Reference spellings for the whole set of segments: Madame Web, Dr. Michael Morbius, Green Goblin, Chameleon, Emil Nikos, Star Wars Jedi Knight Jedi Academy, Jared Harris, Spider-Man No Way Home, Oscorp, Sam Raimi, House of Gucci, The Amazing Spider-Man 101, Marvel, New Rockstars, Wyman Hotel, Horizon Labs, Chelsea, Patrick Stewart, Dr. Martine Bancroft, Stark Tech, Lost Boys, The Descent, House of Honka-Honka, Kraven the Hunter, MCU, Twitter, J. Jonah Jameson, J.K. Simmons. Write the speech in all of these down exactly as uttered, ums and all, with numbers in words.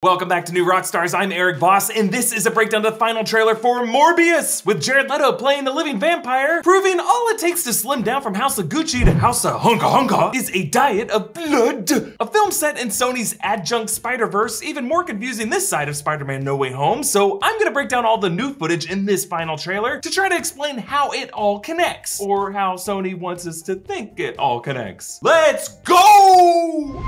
Welcome back to New Rockstars, I'm Erik Voss, and this is a breakdown of the final trailer for Morbius, with Jared Leto playing the living vampire, proving all it takes to slim down from House of Gucci to House of Honka-Honka is a diet of blood. A film set in Sony's adjunct Spider-Verse, even more confusing this side of Spider-Man No Way Home, so I'm gonna break down all the new footage in this final trailer to try to explain how it all connects, or how Sony wants us to think it all connects. Let's go!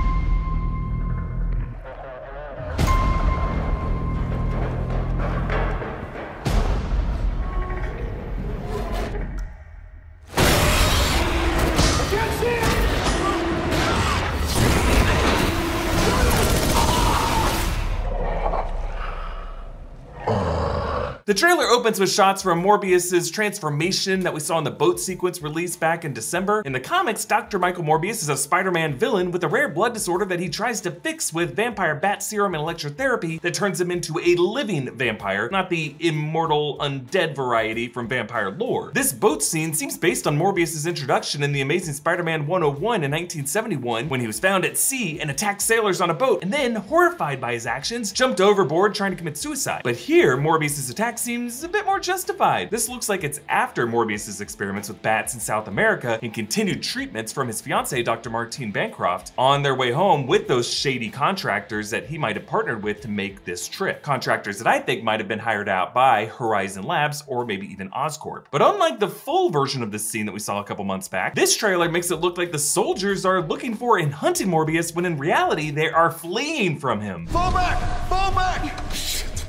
The trailer opens with shots from Morbius' transformation that we saw in the boat sequence released back in December. In the comics, Doctor Michael Morbius is a Spider-Man villain with a rare blood disorder that he tries to fix with vampire bat serum and electrotherapy that turns him into a living vampire, not the immortal undead variety from vampire lore. This boat scene seems based on Morbius' introduction in The Amazing Spider-Man one oh one in nineteen seventy-one, when he was found at sea and attacked sailors on a boat, and then, horrified by his actions, jumped overboard trying to commit suicide. But here, Morbius' attack seems a bit more justified. This looks like it's after Morbius' experiments with bats in South America and continued treatments from his fiancée, Doctor Martine Bancroft, on their way home with those shady contractors that he might have partnered with to make this trip. Contractors that I think might have been hired out by Horizon Labs or maybe even Oscorp. But unlike the full version of this scene that we saw a couple months back, this trailer makes it look like the soldiers are looking for and hunting Morbius when in reality they are fleeing from him. Fall back! Fall back!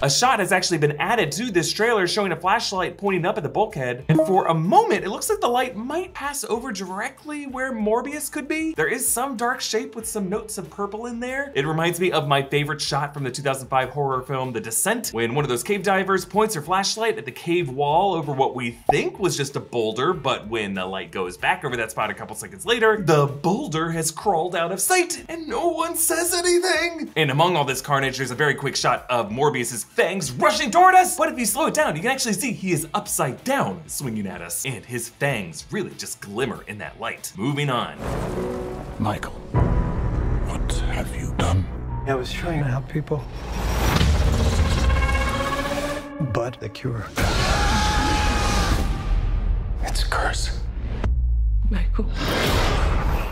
A shot has actually been added to this trailer showing a flashlight pointing up at the bulkhead, and for a moment, it looks like the light might pass over directly where Morbius could be. There is some dark shape with some notes of purple in there. It reminds me of my favorite shot from the two thousand five horror film, The Descent, when one of those cave divers points her flashlight at the cave wall over what we think was just a boulder, but when the light goes back over that spot a couple seconds later, the boulder has crawled out of sight and no one says anything. And among all this carnage, there's a very quick shot of Morbius's fangs rushing toward us. But if you slow it down, you can actually see he is upside down swinging at us, and his fangs really just glimmer in that light. Moving on. Michael, what have you done? I was trying to help people, but the cure, it's a curse. Michael.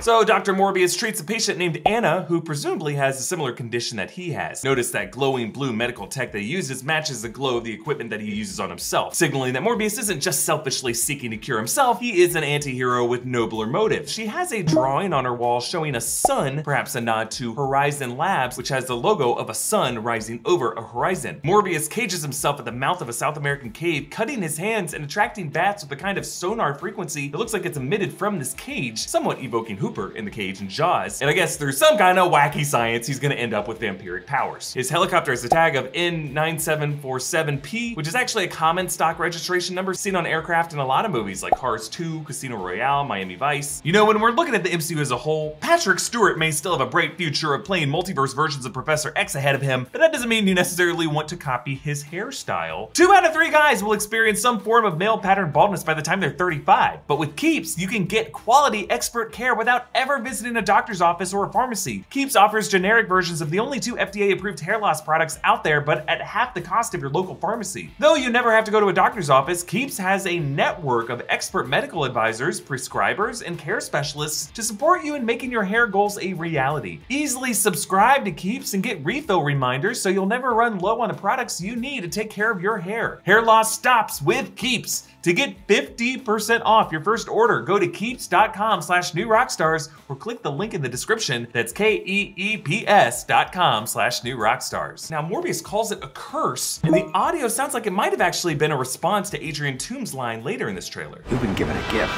So Doctor Morbius treats a patient named Anna, who presumably has a similar condition that he has. Notice that glowing blue medical tech that he uses matches the glow of the equipment that he uses on himself, signaling that Morbius isn't just selfishly seeking to cure himself, he is an anti-hero with nobler motives. She has a drawing on her wall showing a sun, perhaps a nod to Horizon Labs, which has the logo of a sun rising over a horizon. Morbius cages himself at the mouth of a South American cave, cutting his hands and attracting bats with a kind of sonar frequency that looks like it's emitted from this cage, somewhat evoking who in the cage and Jaws, and I guess through some kind of wacky science, he's gonna end up with vampiric powers. His helicopter has a tag of N nine seven four seven P, which is actually a common stock registration number seen on aircraft in a lot of movies like Cars two, Casino Royale, Miami Vice. You know, when we're looking at the M C U as a whole, Patrick Stewart may still have a bright future of playing multiverse versions of Professor X ahead of him, but that doesn't mean you necessarily want to copy his hairstyle. Two out of three guys will experience some form of male pattern baldness by the time they're thirty-five, but with Keeps, you can get quality expert care without ever visiting a doctor's office or a pharmacy. Keeps offers generic versions of the only two F D A-approved hair loss products out there, but at half the cost of your local pharmacy. Though you never have to go to a doctor's office, Keeps has a network of expert medical advisors, prescribers, and care specialists to support you in making your hair goals a reality. Easily subscribe to Keeps and get refill reminders so you'll never run low on the products you need to take care of your hair. Hair loss stops with Keeps. To get fifty percent off your first order, go to keeps dot com slash new rockstars or click the link in the description. That's K E E P S dot com slash new rockstars. Now, Morbius calls it a curse, and the audio sounds like it might have actually been a response to Adrian Toomes' line later in this trailer. You've been given a gift.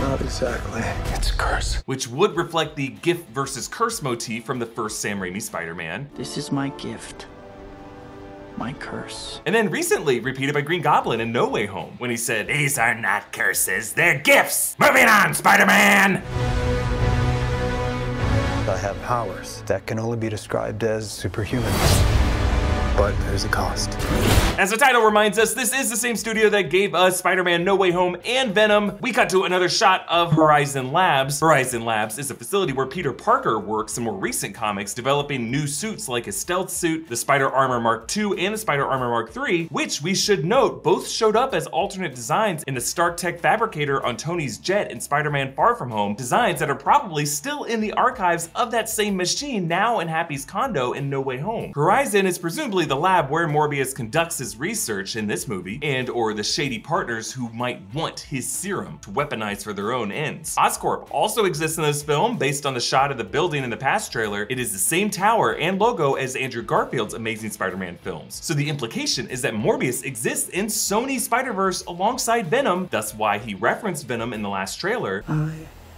Not exactly. It's a curse. Which would reflect the gift versus curse motif from the first Sam Raimi Spider-Man. This is my gift. My curse. And then recently repeated by Green Goblin in No Way Home when he said, "These are not curses, they're gifts." Moving on, Spider-Man! I have powers that can only be described as superhuman. but there's a cost. As the title reminds us, this is the same studio that gave us Spider-Man No Way Home and Venom. We cut to another shot of Horizon Labs. Horizon Labs is a facility where Peter Parker works in more recent comics, developing new suits like a stealth suit, the Spider Armor Mark two, and the Spider Armor Mark three, which we should note both showed up as alternate designs in the Stark Tech fabricator on Tony's jet in Spider-Man Far From Home, designs that are probably still in the archives of that same machine now in Happy's condo in No Way Home. Horizon is presumably the lab where Morbius conducts his research in this movie, and or the shady partners who might want his serum to weaponize for their own ends. Oscorp also exists in this film based on the shot of the building in the past trailer. It is the same tower and logo as Andrew Garfield's Amazing Spider-Man films. So the implication is that Morbius exists in Sony's Spider-Verse alongside Venom. That's why he referenced Venom in the last trailer. I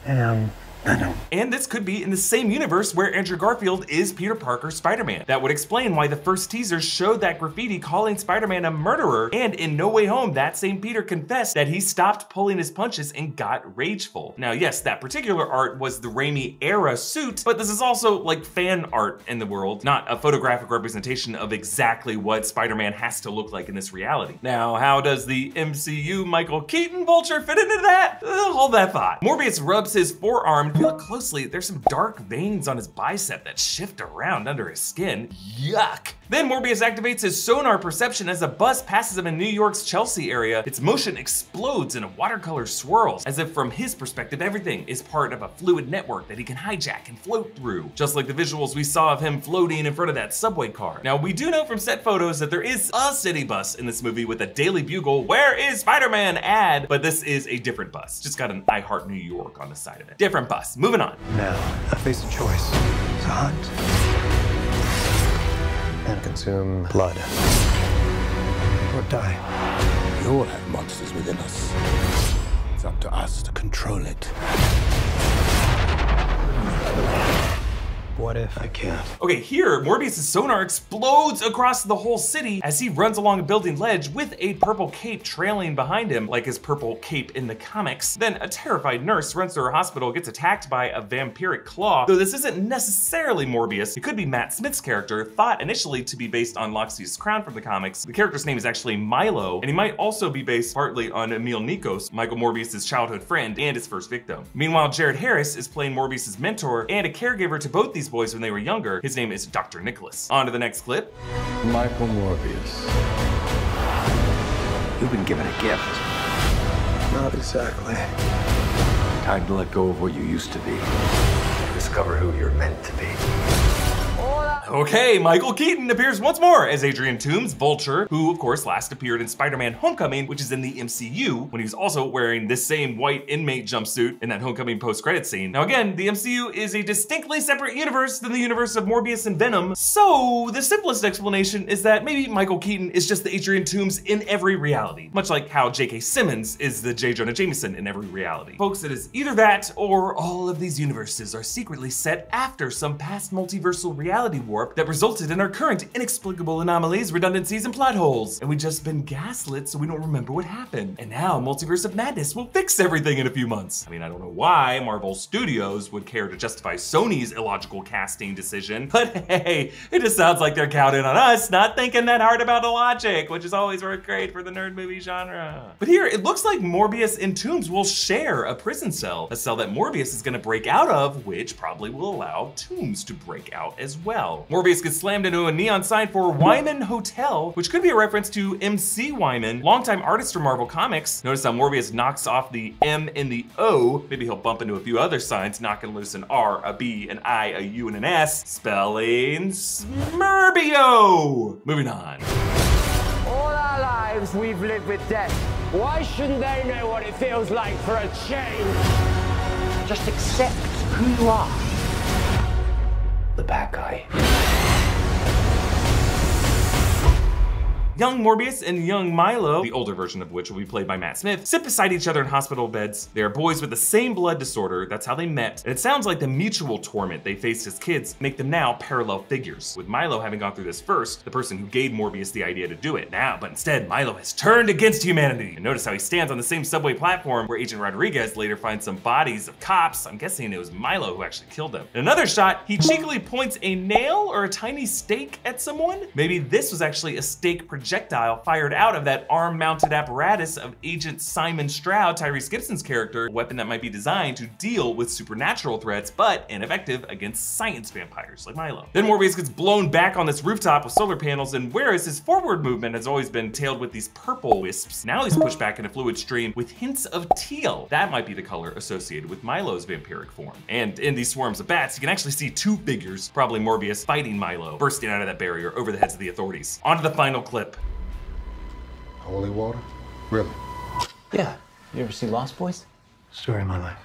am Venom. And this could be in the same universe where Andrew Garfield is Peter Parker Spider-Man. That would explain why the first teaser showed that graffiti calling Spider-Man a murderer, and in No Way Home, that same Peter confessed that he stopped pulling his punches and got rageful. Now, yes, that particular art was the Raimi era suit, but this is also like fan art in the world, not a photographic representation of exactly what Spider-Man has to look like in this reality. Now, how does the M C U Michael Keaton vulture fit into that? Uh, hold that thought. Morbius rubs his forearm. If you look closely, there's some dark veins on his bicep that shift around under his skin. Yuck. Then Morbius activates his sonar perception as a bus passes him in New York's Chelsea area. Its motion explodes in a watercolor swirls, as if from his perspective, everything is part of a fluid network that he can hijack and float through, just like the visuals we saw of him floating in front of that subway car. Now, we do know from set photos that there is a city bus in this movie with a Daily Bugle, "Where is Spider-Man?" ad, but this is a different bus. Just got an I Heart New York on the side of it. Different bus, moving on. Now, I face a choice, to hunt and consume blood, or die. We all have monsters within us. It's up to us to control it. What if I can't? Okay, here, Morbius' sonar explodes across the whole city as he runs along a building ledge with a purple cape trailing behind him, like his purple cape in the comics. Then a terrified nurse runs to her hospital, gets attacked by a vampiric claw, though this isn't necessarily Morbius. It could be Matt Smith's character, thought initially to be based on Loxias Crown from the comics. The character's name is actually Milo, and he might also be based partly on Emil Nikos, Michael Morbius' childhood friend and his first victim. Meanwhile, Jared Harris is playing Morbius' mentor and a caregiver to both these boys when they were younger. His name is Doctor Nicholas. On to the next clip. Michael Morbius. You've been given a gift. Not exactly. Time to let go of what you used to be. Discover who you're meant to be. Okay, Michael Keaton appears once more as Adrian Toomes, Vulture, who of course last appeared in Spider-Man Homecoming, which is in the M C U, when he was also wearing this same white inmate jumpsuit in that Homecoming post-credit scene. Now again, the M C U is a distinctly separate universe than the universe of Morbius and Venom, so the simplest explanation is that maybe Michael Keaton is just the Adrian Toomes in every reality, much like how J K Simmons is the J. Jonah Jameson in every reality. Folks, it is either that or all of these universes are secretly set after some past multiversal reality war that resulted in our current inexplicable anomalies, redundancies, and plot holes. And we've just been gaslit so we don't remember what happened. And now Multiverse of Madness will fix everything in a few months. I mean, I don't know why Marvel Studios would care to justify Sony's illogical casting decision, but hey, it just sounds like they're counting on us not thinking that hard about the logic, which has always worked great for the nerd movie genre. But here, it looks like Morbius and Toomes will share a prison cell, a cell that Morbius is gonna break out of, which probably will allow Toomes to break out as well. Morbius gets slammed into a neon sign for Wyman Hotel, which could be a reference to M C Wyman, longtime artist for Marvel Comics. Notice how Morbius knocks off the M and the O. Maybe he'll bump into a few other signs, knocking loose an R, a B, an I, a U, and an S. Spelling Smurbio. Moving on. All our lives we've lived with death. Why shouldn't they know what it feels like for a change? Just accept who you are. The bad guy. Young Morbius and young Milo, the older version of which will be played by Matt Smith, sit beside each other in hospital beds. They are boys with the same blood disorder, that's how they met, and it sounds like the mutual torment they faced as kids make them now parallel figures, with Milo having gone through this first, the person who gave Morbius the idea to do it. Now, but instead, Milo has turned against humanity. And notice how he stands on the same subway platform where Agent Rodriguez later finds some bodies of cops. I'm guessing it was Milo who actually killed them. In another shot, he cheekily points a nail or a tiny stake at someone. Maybe this was actually a stake projectile fired out of that arm-mounted apparatus of Agent Simon Stroud, Tyrese Gibson's character, a weapon that might be designed to deal with supernatural threats, but ineffective against science vampires like Milo. Then Morbius gets blown back on this rooftop with solar panels, and whereas his forward movement has always been tailed with these purple wisps, now he's pushed back in a fluid stream with hints of teal. That might be the color associated with Milo's vampiric form. And in these swarms of bats, you can actually see two figures, probably Morbius, fighting Milo, bursting out of that barrier over the heads of the authorities. On to the final clip. Holy water? Really? Yeah. You ever see Lost Boys? Story of my life.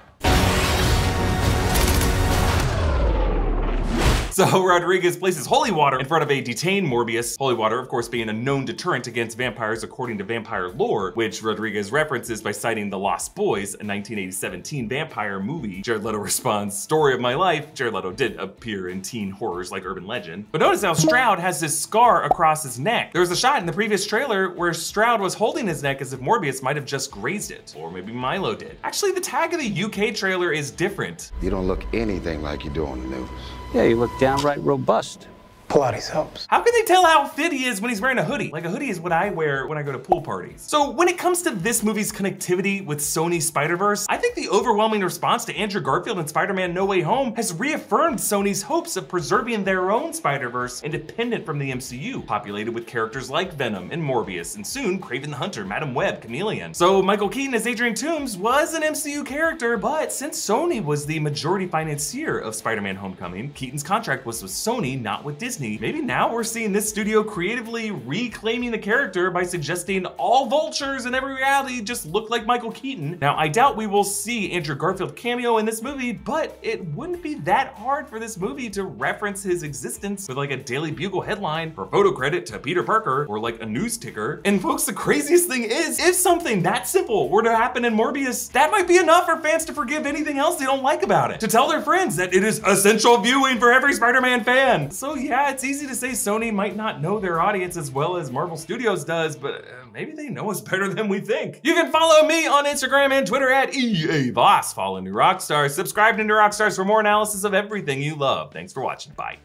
So Rodriguez places holy water in front of a detained Morbius. Holy water, of course, being a known deterrent against vampires according to vampire lore, which Rodriguez references by citing The Lost Boys, a nineteen eighty-seven teen vampire movie. Jared Leto responds, "Story of my life." Jared Leto did appear in teen horrors like Urban Legend. But notice how Stroud has this scar across his neck. There was a shot in the previous trailer where Stroud was holding his neck as if Morbius might have just grazed it, or maybe Milo did. Actually, the tag of the U K trailer is different. You don't look anything like you do on the news. Yeah, you look downright robust. Pilates helps. How can they tell how fit he is when he's wearing a hoodie? Like, a hoodie is what I wear when I go to pool parties. So when it comes to this movie's connectivity with Sony's Spider-Verse, I think the overwhelming response to Andrew Garfield and Spider-Man No Way Home has reaffirmed Sony's hopes of preserving their own Spider-Verse independent from the M C U, populated with characters like Venom and Morbius, and soon Kraven the Hunter, Madame Web, Chameleon. So Michael Keaton as Adrian Toomes was an M C U character, but since Sony was the majority financier of Spider-Man Homecoming, Keaton's contract was with Sony, not with Disney. Maybe now we're seeing this studio creatively reclaiming the character by suggesting all vultures in every reality just look like Michael Keaton. Now, I doubt we will see Andrew Garfield cameo in this movie, but it wouldn't be that hard for this movie to reference his existence with like a Daily Bugle headline for photo credit to Peter Parker, or like a news ticker. And folks, the craziest thing is, if something that simple were to happen in Morbius, that might be enough for fans to forgive anything else they don't like about it, to tell their friends that it is essential viewing for every Spider-Man fan. So yeah, Yeah, it's easy to say Sony might not know their audience as well as Marvel Studios does, but uh, maybe they know us better than we think. You can follow me on Instagram and Twitter at E A Voss. Follow New Rockstars. Subscribe to New Rockstars for more analysis of everything you love. Thanks for watching. Bye.